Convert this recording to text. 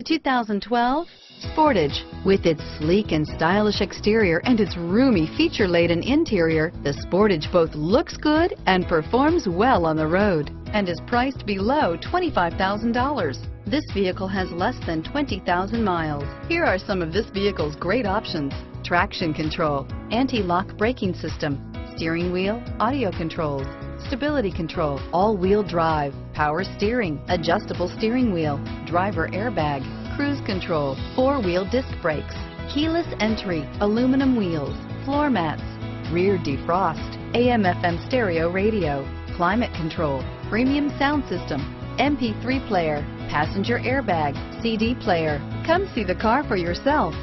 The 2012 Sportage. With its sleek and stylish exterior and its roomy feature-laden interior, the Sportage both looks good and performs well on the road and is priced below $25,000. This vehicle has less than 20,000 miles. Here are some of this vehicle's great options: traction control, anti-lock braking system, steering wheel audio controls, stability control, all-wheel drive, power steering, adjustable steering wheel, driver airbag, cruise control, four-wheel disc brakes, keyless entry, aluminum wheels, floor mats, rear defrost, AM/FM stereo radio, climate control, premium sound system, MP3 player, passenger airbag, CD player. Come see the car for yourself.